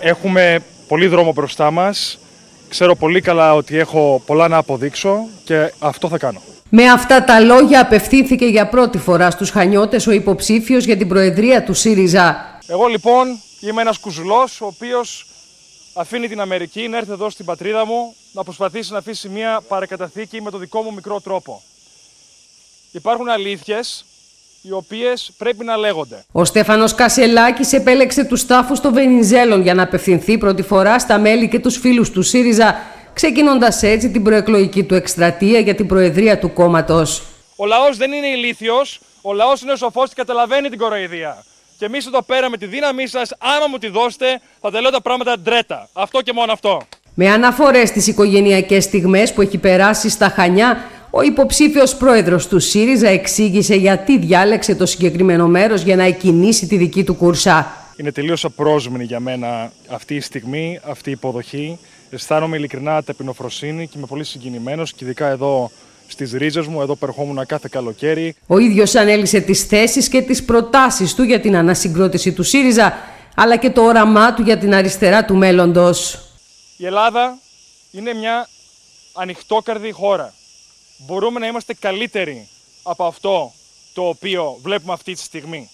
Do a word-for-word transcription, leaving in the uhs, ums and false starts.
Έχουμε πολύ δρόμο μπροστά μας. Ξέρω πολύ καλά ότι έχω πολλά να αποδείξω και αυτό θα κάνω. Με αυτά τα λόγια απευθύνθηκε για πρώτη φορά στους Χανιώτες ο υποψήφιος για την προεδρία του ΣΥΡΙΖΑ. Εγώ λοιπόν είμαι ένας κουζουλός ο οποίος αφήνει την Αμερική να έρθει εδώ στην πατρίδα μου να προσπαθήσει να αφήσει μια παρακαταθήκη με το δικό μου μικρό τρόπο. Υπάρχουν αλήθειες οι οποίες πρέπει να λέγονται. Ο Στέφανος Κασσελάκης επέλεξε τους τάφους των Βενιζέλων για να απευθυνθεί πρώτη φορά στα μέλη και τους φίλους του ΣΥΡΙΖΑ, ξεκινώντας έτσι την προεκλογική του εκστρατεία για την προεδρία του κόμματος. Ο λαός δεν είναι ηλίθιος, ο λαός είναι σοφός και καταλαβαίνει την κοροϊδία. Και εμείς εδώ πέρα με τη δύναμή σας, άμα μου τη δώσετε, θα τα λέω τα πράγματα ντρέτα. Αυτό και μόνο αυτό. Με αναφορές στις οικογενειακές στιγμές που έχει περάσει στα Χανιά, ο υποψήφιος πρόεδρος του ΣΥΡΙΖΑ εξήγησε γιατί διάλεξε το συγκεκριμένο μέρος για να εκκινήσει τη δική του κούρσα. Είναι τελείως απρόσμενη για μένα αυτή η στιγμή, αυτή η υποδοχή. Αισθάνομαι ειλικρινά ταπεινοφροσύνη και είμαι πολύ συγκινημένος, και ειδικά εδώ στις ρίζες μου, εδώ που ερχόμουν κάθε καλοκαίρι. Ο ίδιος ανέλησε τις θέσεις και τις προτάσεις του για την ανασυγκρότηση του ΣΥΡΙΖΑ, αλλά και το όραμά του για την αριστερά του μέλλοντος. Η Ελλάδα είναι μια ανοιχτόκαρδη χώρα. Μπορούμε να είμαστε καλύτεροι από αυτό το οποίο βλέπουμε αυτή τη στιγμή.